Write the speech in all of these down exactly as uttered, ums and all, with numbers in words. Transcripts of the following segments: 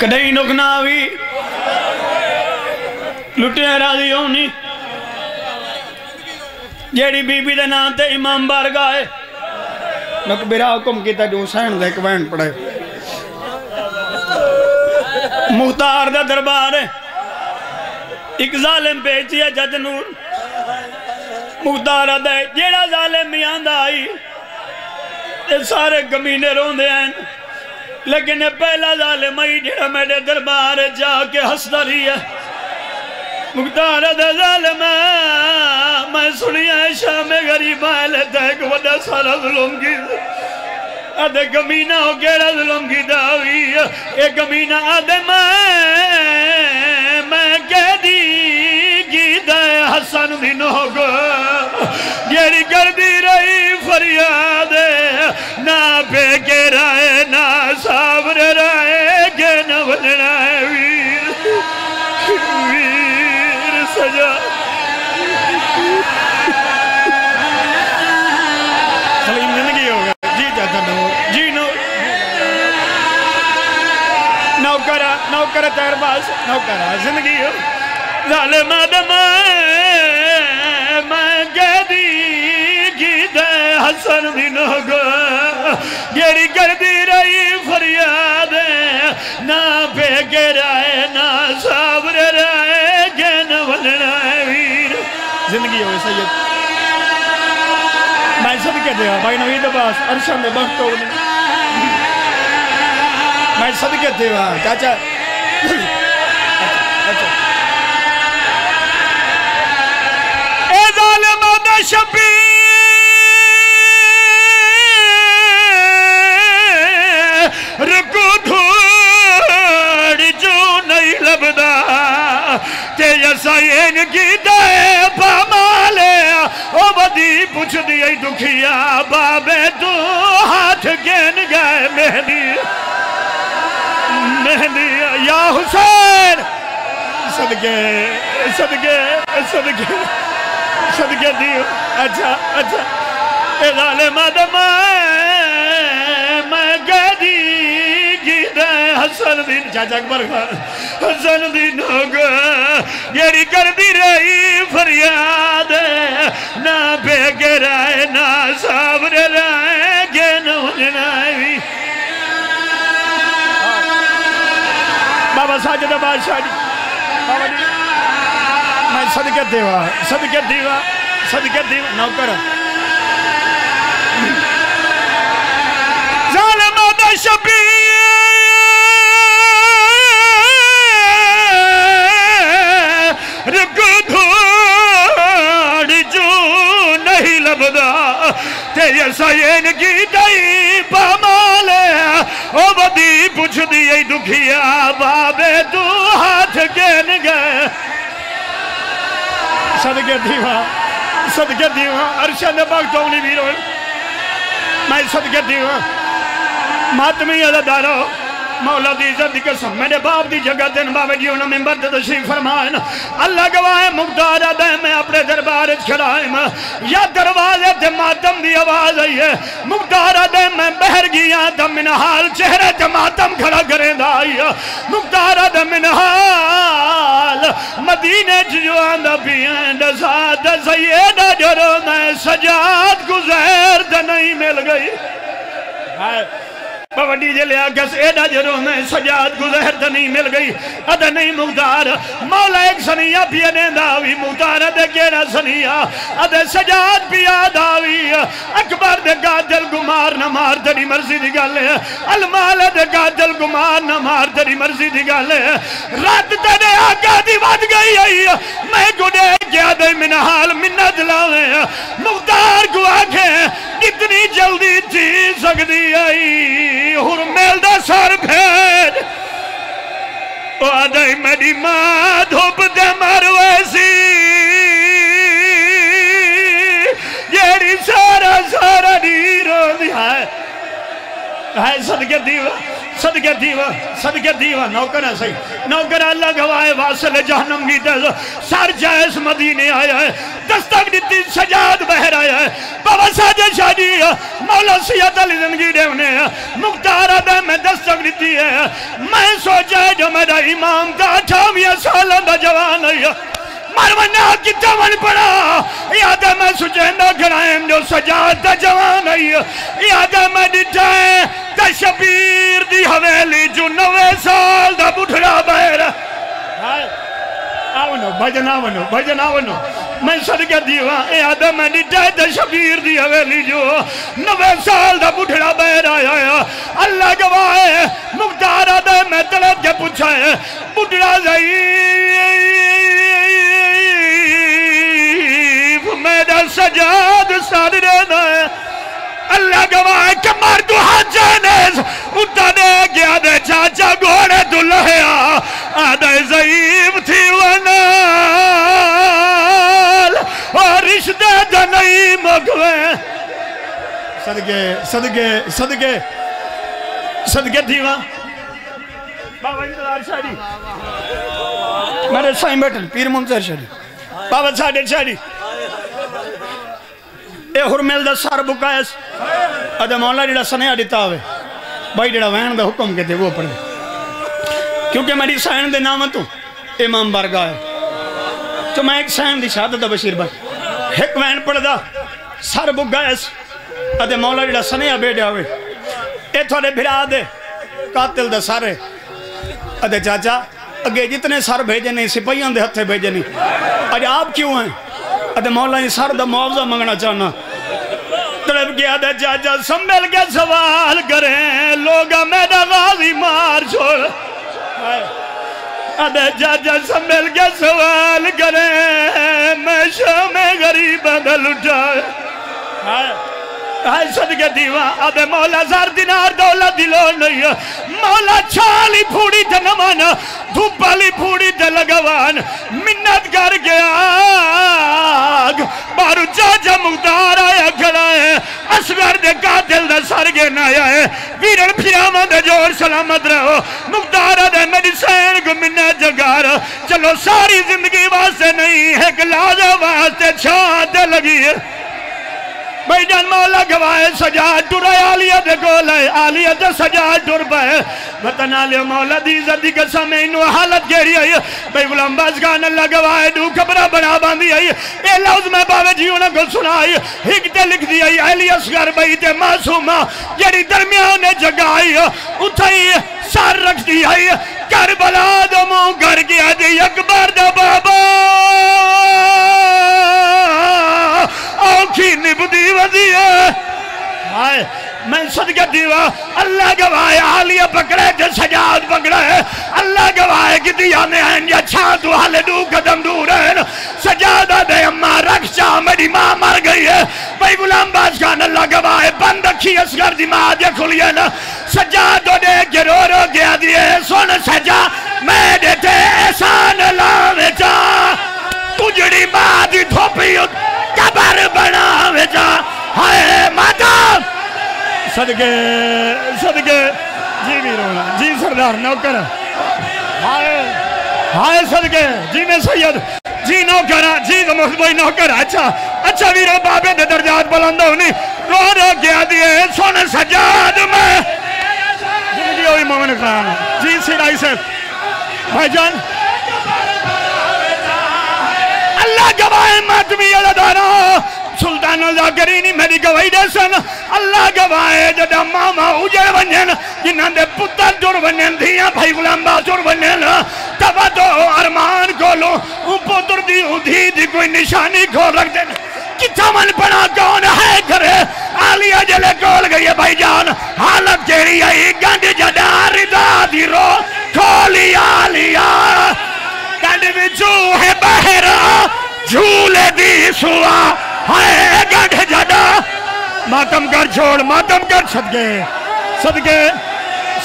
कदई नुक ना आवी लुटिया राजी होनी जेड़ी बीबी दे नाम ते इमाम बारगाह है नक बिरा हुक्म कीता जो हुसैन दे कवाण पड़े मुख्तार दा दरबार है एक जालिम भेजिया जज नूर मुख्तार दे जेड़ा जालिम आंदा आई ते सारे गमीने रोंदे हैं लेकिन पहला जालिम आई जेड़ा मेरे दरबार जाके हसदा रही है मुख्तार दे जालिम मैं सुनिया शाम गरीब आले ते एक वड्डा सारा जुल्म की आधे गमीना हो केड़ा जुल्म की दावी ए गमीना आधे मैं मैं कह दी की दे हसन दी नोग जेड़ी करदी रही फरियाद ना बेके राए ना साबर राए के न बनना है वीर वीर सजा नौकरा तेरे पास नौकरा जिंदगी हो जालिम मैं कहदी की दे हसन भी नोगो जेड़ी करती रही फरियाद ना बेके राए ना साबर राए के न बनना है वीर जिंदगी हो सैयद मैं सब कह दिया भाई नवीद पास अरशद में वक्त हो मैं सब कह दिया चाचा शबीर रुको थोड़ी जो नहीं लभदा ते यसाइन की दे पामाले ओ बदी पूछ दिया दुखिया बाबे तू हाथ गेन गए मेहंदी मेहंदी या हुसैन सदके सदके सदके सदके दियो अच्छा अच्छा ए जालिम मैं कह दी की दे हसन दी चाचा अकबर खान हसन दी नोग जेड़ी करती रही फरियाद ना बेके राए ना साबर राए के नोजना बाबा साजिद बादशाह जी बाबा जी मैं सदके देवा सदके देवा सदके देवा नौकर जालिम दा शबीर रुको थोड़ी जो नहीं लभदा ते यसाइन की दई पामाले ओ बदी पूछ दिए दुखिया बाबे तू हाथ गेन गए सदके दीवा सदके दीवा अरशद में वक्त होनी वीर मैं सदके दीवा मातमी अदादारो मौला दी इज्जत दी कसम मेरे बाप दी जगह दिन बाबा जी उन्होंने मेंबर ते तशरीफ फरमाए ना अल्लाह गवाह है मुख्तार अदा मैं अपने दरबार च खड़ा हां या दरवाजे ते मातम दी आवाज आई है मुख्तार अदा मैं बहर गया दम मिनहाल चेहरे ते मातम खड़ा करेंदा आई मुख्तार अदा मिनहाल मदीने च जो आंदा पिया दसा दस ये ना जरो मैं सजाद गुजर ते नहीं मिल गई हाय बवडी जे लिया गस एडा जरो मैं सजाद गुजर त नहीं मिल गई अद नहीं मुख्तार मौला एक सनिया पिया नेंदा भी मुख्तार दे केड़ा सनिया अद सजाद पिया दावी अकबर दे कातिल गुमार न मार तेरी मर्जी दी गल है अलमाल दे कातिल गुमार न मार तेरी मर्जी दी गल है रात तेरे आका दी वध गई आई मैं गुडे गया दे मिनहाल मिन्नत लावे मुख्तार को आखे कितनी जल्दी जी सकदी आई हुरमेल दा सर फेर आदई मेरी मां धुप दे मरवैसी जेड़ी सारा सारा नी रोंदी है सदके दीवा सदके दीवा सदके दीवा नौकर है सही नौकर अल्लाह गवाए वासल जहनम की दस सर जायस मदीने आया है दस्तक दी सजाद बहर आया है बाबा साजे शादी मौला सियाद अली जिंदगी देवने मुख्तार अदा में दस्तक दी है। मैं सोचा जो मेरा इमाम का अठाविया साल का जवान है मरवना कितना मन पड़ा याद है मैं सुचेंदा घराएं जो सजाद का जवान है याद है मैं दिखा शबीर दी हवेली जो नवे साल दा बुढ़ा बहर आओ नो भजना बनो भजना बनो मैं सदके दीवा याद मैं निटा शबीर दी हवेली जो नवे साल दा बुढ़ा बहर आया अल्लाह गवाए मुख्तार आदा मैं तलब के पूछा है बुढ़ा ज़ईफ़ मेरा सजाद सारे रहना है अल्लाह गवाए के मार दू हाजानेस उतने गया दे चाचा घोड़े दुल्हया आदे ज़ईफ़ थी वनाल और रिश्ते दनई मगवे सदके सदके सदके सदके दीवा बाबा इंतजार शादी मेरे साईं बैठल पीर मुंसर शादी बाबा साढ़े शादी ए हुरमेल दा सार बुकायस अदे मौला जेड़ा सनेहा दिता होवे भाई जेड़ा वहन दा हुक्म के दे वो पढ़ क्योंकि मेरी सैन दे नाम तो इमाम बरगा है तो मैं एक सैन दी शहादत दा बशीर बन एक वहन पढ़दा सर बुकायस अदे मौला जेड़ा सनेहा भेजा होवे ए थोड़े भिरा दे कातिल दा सारे अदे चाचा अगे जितने सर भेजे नहीं सिपाहियां दे हथे भेजे नहीं अज आप क्यों हैं अदे मौला जी सर दा मुआवजा मंगना चाहना तड़प गया दे चाचा संभल के सवाल करें लोग मेरा गाजी मार छोड़ अदे चाचा संभल के सवाल करें मैं शाम में गरीब बदल उठा हाय सदके दीवा अबे मौला सर दिनार दौलत दिलो नहीं मौला छाली फूड़ी थे नमन धूप वाली फूड़ी थे लगवान मिन्नत कर गया बारू चाचा मुख्तार आया खड़ा है असगर दे कातिल दा सर गिरन आया है वीरन फिरावां दे जोर सलामत रहो मुख्तार दे मेरी सैन को मिन्नत जगार चलो सारी जिंदगी वास्ते नहीं है लाजा वास्ते छात लगी है भाई जान मौला गवाए सजा टुरा आलिया दे गोल है आलिया दे सजा टुर पाए वतन आलिया मौला दी इज्जत दी कसम इनो हालत केड़ी आई भाई गुलाम बाजगान अल्लाह गवाए दू खबरा बना बांधी आई ए लफ्ज मैं बावे जी उन को सुनाई हिक ते लिख दी आई आलिया असगर भाई ते मासूमा जेड़ी दरमियान ने जगाई उठाई सर रख दी आई करबला दो मुंह कर गया दे अकबर दा बाबा औखी निभदी वजिए हाय मैं सदके दीवा अल्लाह गवाए आलिया पकड़े के सजाद पकड़ा है अल्लाह गवाए कि दिया ने हैं या छात वाले दू कदम दूर है सजाद दे अम्मा रक्षा मेरी माँ मर गई है भाई गुलाम बादशाह अल्लाह गवाए बंद रखी असगर दिमाग या खुलिए ना सजाद दे के रो रो गया दिए सुन सजा मैं देते एहसान लावे जा उजड़ी माँ दी धोपी कबर बना जा हाय माता सदके सदके जी भी रोना जी सरदार नौकर हाय हाय सदके जी में सैयद जी नौकर जी मुहम्मद भाई नौकर अच्छा अच्छा वीरो बाबे दे दर्जात बुलंद होनी रो रो गया दिए सोने सजाद में जिंदगी होई मोमिन खान जी सिराई से भाईजान अल्लाह गवाए मातमी अदारा सुल्तान जागरीनी मेरी गवाही दे सन अल्लाह गवाए जदा मामा उजड़ वंजन जिन्हां दे पुत्तर जुड़ वंजन धियां भाई गुलाम बा जुड़ वंजन तब तो अरमान खोलो पुत्र दी उधी दी कोई निशानी खोल रख दे किथा मन बना कौन है घरे आलिया जले कोल गई है भाई जान हालत जेरी आई गंड जदा रिदा दी रो खोली आलिया गंड विचू है बहरा झूले दी सुआ हाय गठ जड़ा मातम कर छोड़ मातम कर सदके सदके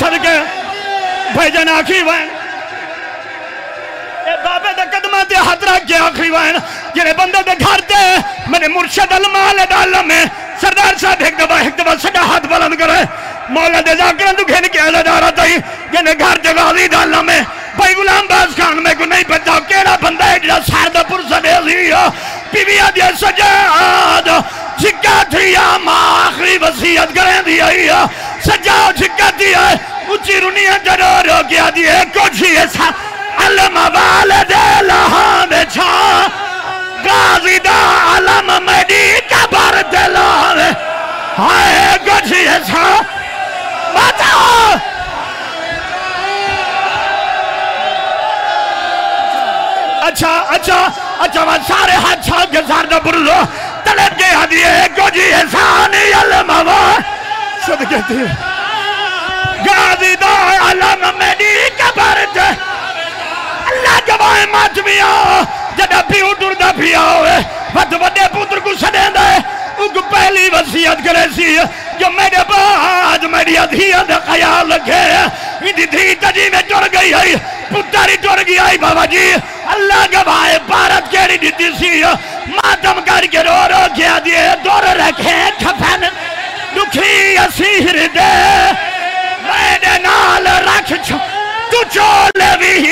सदके भाईजान आखी वैन ए बाबे दे कदमां ते हाथ रख के आखी वैन जेड़े बंदे दे घर ते मेरे मुर्शद अलमाल डाल में सरदार साहब एक दफा एक दफा सदा हाथ बुलंद करे मौला दे जाकर तू खेल के आदा दारा ताई जने घर जगाली दाला में भाई गुलाम बास खान में को नहीं पता केड़ा बंदा है जड़ा सरदापुर सदेसी हो बीविया दे सजाद झिका थिया मां आखिरी वसीयत करे दी आई है सजा झिका दी है ऊंची रुनिया डरो रो गया दी है कुछ ऐसा अलम वालिद लहा में छा गाजी दा अलम मेरी कबर दिला में हाय कुछ ऐसा माता अच्छा अच्छा अच्छा मैं सारे हाथ छाल के सारे बुरलो तलब के हदी है कुछ ऐसा नहीं अलम हवा सद कहती है गाजी दा अलम मेरी कबर दे अल्लाह गवाए माजमिया जदा पियो दुर्दा पिया होए बद बदे पुत्र को सदेंदा है उग पहली वसीयत करे सी जो मेरे बाद मेरी अधिया दा ख्याल रखे इदी धी तजी में जुड़ गई है पुतारी जुड़ गई है बाबा जी अल्लाह गवाए भारत केड़ी दीदी सी मातम करके रो रो क्या दिए दौर रखे खफन दुखी असीर दे मैंने नाल रख तू चोले भी